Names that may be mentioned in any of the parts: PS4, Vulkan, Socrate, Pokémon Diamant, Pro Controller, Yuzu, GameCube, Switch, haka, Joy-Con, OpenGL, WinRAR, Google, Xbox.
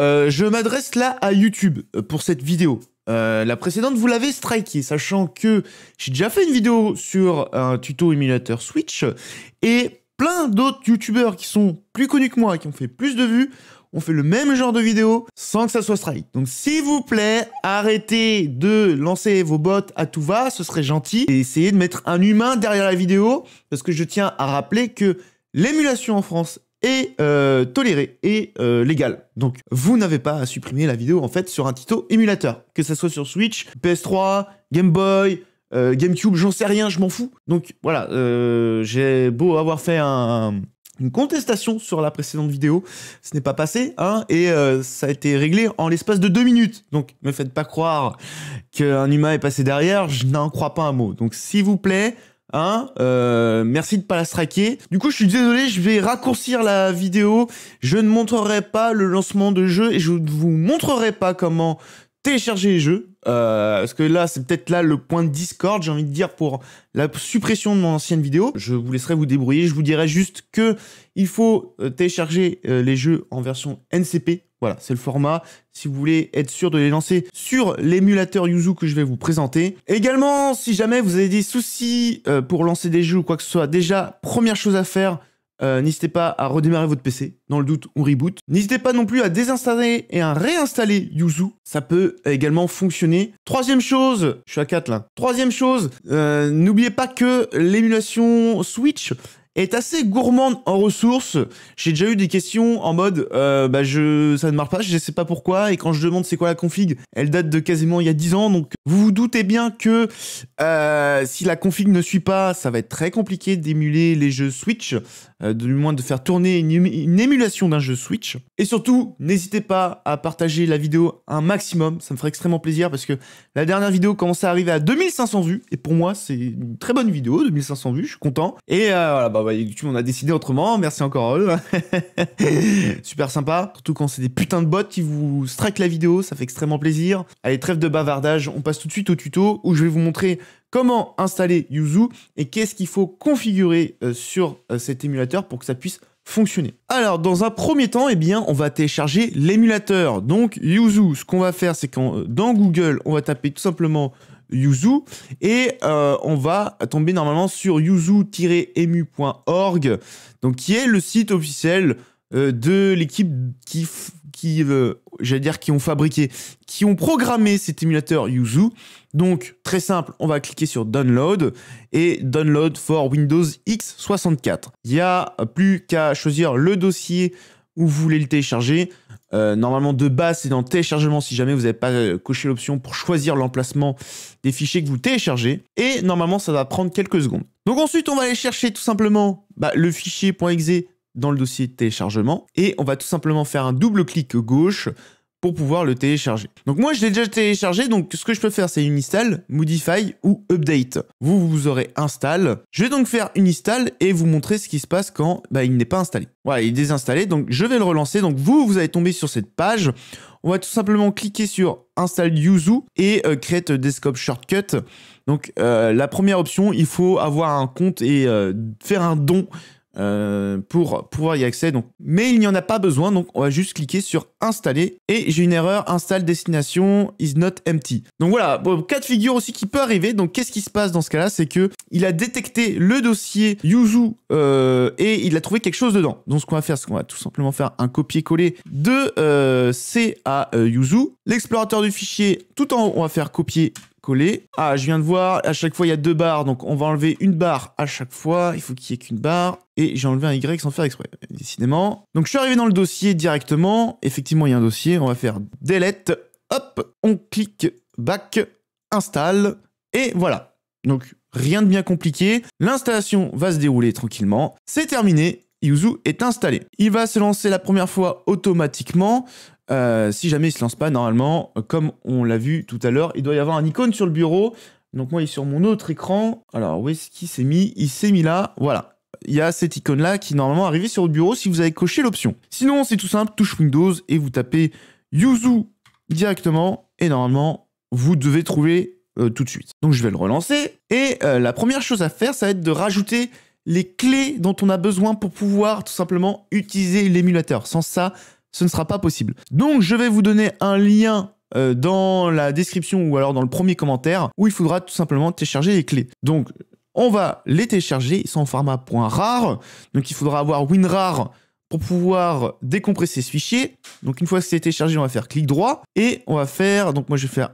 je m'adresse là à YouTube pour cette vidéo. La précédente, vous l'avez strikée, sachant que j'ai déjà fait une vidéo sur un tuto émulateur Switch, et plein d'autres youtubeurs qui sont plus connus que moi, qui ont fait plus de vues, ont fait le même genre de vidéo sans que ça soit strike. Donc s'il vous plaît, arrêtez de lancer vos bots à tout va, ce serait gentil, et essayez de mettre un humain derrière la vidéo, parce que je tiens à rappeler que l'émulation en France est tolérée et légale. Donc vous n'avez pas à supprimer la vidéo en fait sur un tuto émulateur, que ça soit sur Switch, PS3, Game Boy, GameCube, j'en sais rien, je m'en fous. Donc voilà, j'ai beau avoir fait une contestation sur la précédente vidéo, ce n'est pas passé, hein, et ça a été réglé en l'espace de 2 minutes. Donc ne me faites pas croire qu'un humain est passé derrière, je n'en crois pas un mot. Donc s'il vous plaît, hein, merci de pas la striker. Du coup je suis désolé, je vais raccourcir la vidéo, je ne montrerai pas le lancement de jeu et je ne vous montrerai pas comment télécharger les jeux, parce que là c'est peut-être là le point de discorde, j'ai envie de dire, pour la suppression de mon ancienne vidéo. Je vous laisserai vous débrouiller, je vous dirai juste que il faut télécharger les jeux en version NCP. Voilà, c'est le format, si vous voulez être sûr de les lancer sur l'émulateur Yuzu que je vais vous présenter. Également, si jamais vous avez des soucis pour lancer des jeux ou quoi que ce soit, déjà, première chose à faire, n'hésitez pas à redémarrer votre PC, dans le doute, on reboot. N'hésitez pas non plus à désinstaller et à réinstaller Yuzu, ça peut également fonctionner. Troisième chose, je suis à 4 là, troisième chose, n'oubliez pas que l'émulation Switch est assez gourmande en ressources. J'ai déjà eu des questions en mode ça ne marche pas, je ne sais pas pourquoi, et quand je demande c'est quoi la config, elle date de quasiment il y a 10 ans, donc vous vous doutez bien que si la config ne suit pas, ça va être très compliqué d'émuler les jeux Switch, du moins de faire tourner une émulation d'un jeu Switch. Et surtout, n'hésitez pas à partager la vidéo un maximum, ça me ferait extrêmement plaisir, parce que la dernière vidéo commençait à arriver à 2500 vues, et pour moi c'est une très bonne vidéo, 2500 vues, je suis content. Et voilà, bah YouTube on a décidé autrement, merci encore à eux. Super sympa, surtout quand c'est des putains de bots qui vous strike la vidéo, ça fait extrêmement plaisir. Allez, trêve de bavardage, on passe tout de suite au tuto où je vais vous montrer comment installer Yuzu et qu'est-ce qu'il faut configurer sur cet émulateur pour que ça puisse fonctionner. Alors dans un premier temps, eh bien, on va télécharger l'émulateur, donc Yuzu. Ce qu'on va faire, c'est que dans Google, on va taper tout simplement Yuzu et on va tomber normalement sur yuzu-emu.org, donc qui est le site officiel de l'équipe qui ont programmé cet émulateur Yuzu. Donc très simple, on va cliquer sur Download et Download for Windows X64. Il n'y a plus qu'à choisir le dossier où vous voulez le télécharger. Normalement de base c'est dans téléchargement si jamais vous n'avez pas coché l'option pour choisir l'emplacement des fichiers que vous téléchargez, et normalement ça va prendre quelques secondes. Donc ensuite on va aller chercher tout simplement le fichier .exe dans le dossier téléchargement et on va tout simplement faire un double clic gauche pour pouvoir le télécharger. Donc moi je l'ai déjà téléchargé, donc ce que je peux faire c'est une install, modify ou update. Vous aurez install. Je vais donc faire une install et vous montrer ce qui se passe quand il n'est pas installé. Voilà, il est désinstallé, donc je vais le relancer. Donc vous allez tomber sur cette page. On va tout simplement cliquer sur install Yuzu et create desktop shortcut. Donc la première option, il faut avoir un compte et faire un don pour pouvoir y accéder, donc. Mais il n'y en a pas besoin, donc on va juste cliquer sur installer, et j'ai une erreur, install destination is not empty. Donc voilà, bon, cas de figure aussi qui peut arriver. Donc qu'est-ce qui se passe dans ce cas là, c'est que il a détecté le dossier Yuzu et il a trouvé quelque chose dedans. Donc ce qu'on va faire, c'est qu'on va tout simplement faire un copier-coller de C à Yuzu, l'explorateur du fichier tout en haut, on va faire copier coller. Ah, je viens de voir, à chaque fois il y a 2 barres, donc on va enlever une barre à chaque fois, il faut qu'il n'y ait qu'une barre, et j'ai enlevé un Y sans faire exprès, décidément. Donc je suis arrivé dans le dossier directement, effectivement il y a un dossier, on va faire delete, hop, on clique back, install, et voilà. Donc rien de bien compliqué, l'installation va se dérouler tranquillement, c'est terminé, Yuzu est installé. Il va se lancer la première fois automatiquement. Si jamais il se lance pas, normalement, comme on l'a vu tout à l'heure, il doit y avoir un icône sur le bureau. Donc moi, il est sur mon autre écran. Alors, où est-ce qu'il s'est mis? Il s'est mis là, voilà. Il y a cette icône-là qui est normalement arrivée sur le bureau si vous avez coché l'option. Sinon, c'est tout simple, touche Windows et vous tapez Yuzu directement. Et normalement, vous devez trouver tout de suite. Donc je vais le relancer. Et la première chose à faire, ça va être de rajouter les clés dont on a besoin pour pouvoir tout simplement utiliser l'émulateur. Sans ça, ce ne sera pas possible. Donc je vais vous donner un lien dans la description ou alors dans le premier commentaire où il faudra tout simplement télécharger les clés. Donc on va les télécharger, ils sont en format .rar, donc il faudra avoir WinRAR pour pouvoir décompresser ce fichier. Donc une fois que c'est téléchargé, on va faire clic droit et on va faire, donc moi je vais faire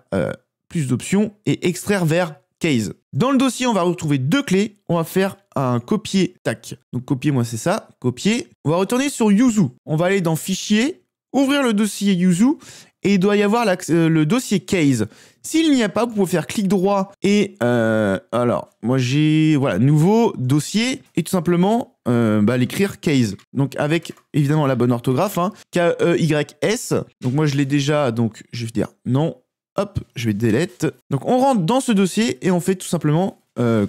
plus d'options et extraire vers case. Dans le dossier, on va retrouver deux clés, on va faire un copier, tac. Donc copier, moi c'est ça, copier. On va retourner sur Yuzu, on va aller dans fichier, ouvrir le dossier Yuzu et il doit y avoir le dossier case. S'il n'y a pas, vous pouvez faire clic droit et alors moi j'ai voilà nouveau dossier et tout simplement l'écrire case. Donc avec évidemment la bonne orthographe, hein, K-E-Y-S. Donc moi je l'ai déjà, donc je vais dire non, hop, je vais delete. Donc on rentre dans ce dossier et on fait tout simplement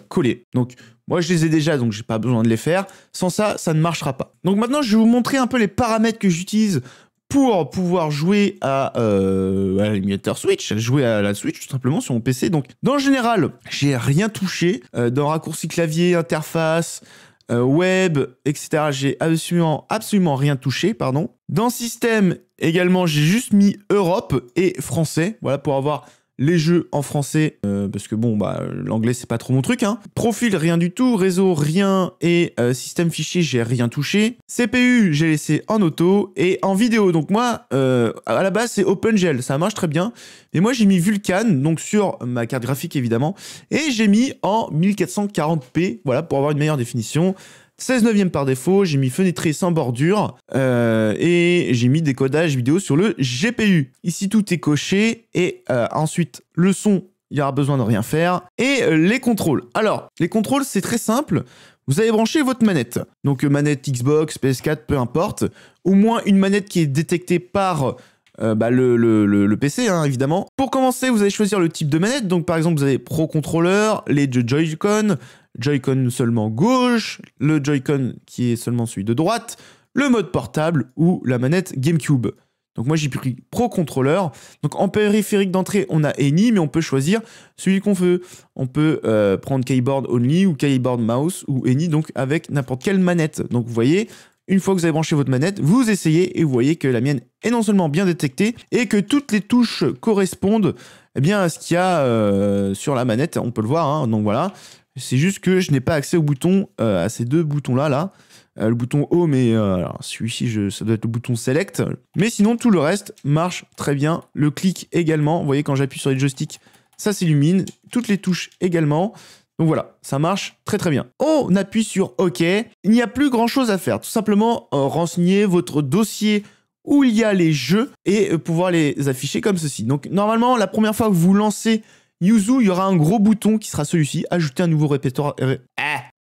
coller. Donc moi je les ai déjà donc j'ai pas besoin de les faire. Sans ça, ça ne marchera pas. Donc maintenant je vais vous montrer un peu les paramètres que j'utilise pour pouvoir jouer à l'émulateur Switch, jouer à la Switch tout simplement sur mon PC. Donc, dans le général, j'ai rien touché. Dans raccourci clavier, interface, web, etc. J'ai absolument rien touché, pardon. Dans système, également, j'ai juste mis Europe et français. Voilà, pour avoir les jeux en français, parce que bon, bah, l'anglais, c'est pas trop mon truc, hein. Profil, rien du tout. Réseau, rien. Et système fichier, j'ai rien touché. CPU, j'ai laissé en auto. Et en vidéo, donc moi, à la base, c'est OpenGL. Ça marche très bien. Mais moi, j'ai mis Vulkan, donc sur ma carte graphique, évidemment. Et j'ai mis en 1440p, voilà, pour avoir une meilleure définition. 16/9 par défaut, j'ai mis fenêtré sans bordure et j'ai mis décodage vidéo sur le GPU. Ici, tout est coché et ensuite, le son, il n'y aura besoin de rien faire. Et les contrôles. Alors, les contrôles, c'est très simple. Vous allez brancher votre manette. Donc, manette Xbox, PS4, peu importe. Au moins, une manette qui est détectée par le PC, hein, évidemment. Pour commencer, vous allez choisir le type de manette. Donc, par exemple, vous avez Pro Controller, les Joy-Con, Joy-Con seulement gauche, le Joy-Con qui est seulement celui de droite, le mode portable ou la manette GameCube. Donc moi j'ai pris Pro Controller. Donc en périphérique d'entrée on a Any, mais on peut choisir celui qu'on veut. On peut prendre Keyboard Only ou Keyboard Mouse ou Any, donc avec n'importe quelle manette. Donc vous voyez, une fois que vous avez branché votre manette, vous essayez et vous voyez que la mienne est non seulement bien détectée et que toutes les touches correspondent eh bien, à ce qu'il y a sur la manette. On peut le voir, hein, donc voilà. C'est juste que je n'ai pas accès au bouton, à ces deux boutons-là, le bouton Home et celui-ci, ça doit être le bouton Select. Mais sinon, tout le reste marche très bien. Le clic également. Vous voyez, quand j'appuie sur les joysticks, ça s'illumine. Toutes les touches également. Donc voilà, ça marche très très bien. On appuie sur OK. Il n'y a plus grand-chose à faire. Tout simplement, renseigner votre dossier où il y a les jeux et pouvoir les afficher comme ceci. Donc normalement, la première fois que vous lancez Yuzu, il y aura un gros bouton qui sera celui-ci, ajouter un nouveau répertoire.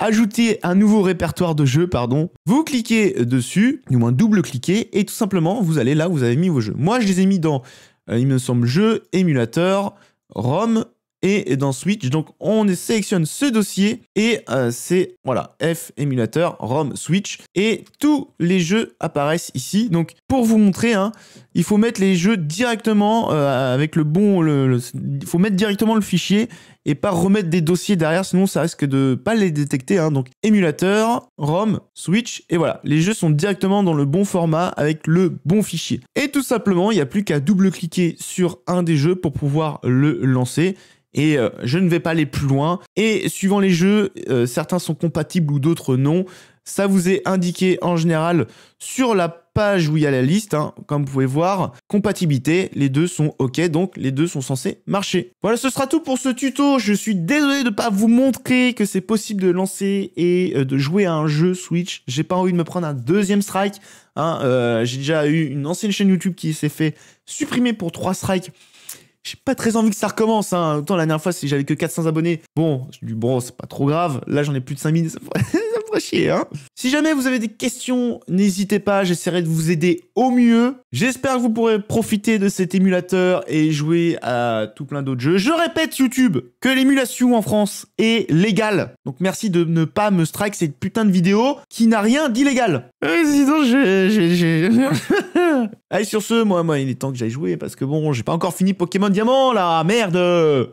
Ajouter un nouveau répertoire de jeu, pardon. Vous cliquez dessus, du moins double-cliquez, et tout simplement, vous allez là où vous avez mis vos jeux. Moi, je les ai mis dans, il me semble, jeu, émulateur, ROM et dans Switch. Donc, on sélectionne ce dossier et c'est, voilà, F, émulateur, ROM, Switch. Et tous les jeux apparaissent ici. Donc, pour vous montrer, hein, il faut mettre les jeux directement avec le bon... Il faut mettre directement le fichier et pas remettre des dossiers derrière, sinon ça risque de pas les détecter. Hein. Donc, émulateur, ROM, Switch, et voilà. Les jeux sont directement dans le bon format avec le bon fichier. Et tout simplement, il n'y a plus qu'à double-cliquer sur un des jeux pour pouvoir le lancer. Et je ne vais pas aller plus loin. Et suivant les jeux, certains sont compatibles ou d'autres non. Ça vous est indiqué en général sur la page où il y a la liste, hein, comme vous pouvez voir. Compatibilité, les deux sont OK, donc les deux sont censés marcher. Voilà, ce sera tout pour ce tuto. Je suis désolé de ne pas vous montrer que c'est possible de lancer et de jouer à un jeu Switch. J'ai pas envie de me prendre un deuxième strike. Hein. J'ai déjà eu une ancienne chaîne YouTube qui s'est fait supprimer pour 3 strikes. J'ai pas très envie que ça recommence, hein. Autant la dernière fois, si j'avais que 400 abonnés, bon, je dis bon, c'est pas trop grave. Là, j'en ai plus de 5000, ça me ferait chier, hein. Si jamais vous avez des questions, n'hésitez pas, j'essaierai de vous aider au mieux. J'espère que vous pourrez profiter de cet émulateur et jouer à tout plein d'autres jeux. Je répète, YouTube, que l'émulation en France est légale. Donc merci de ne pas me strike cette putain de vidéo qui n'a rien d'illégal. Sinon, Allez, sur ce, moi, il est temps que j'aille jouer parce que bon, j'ai pas encore fini Pokémon Diamant, là, merde!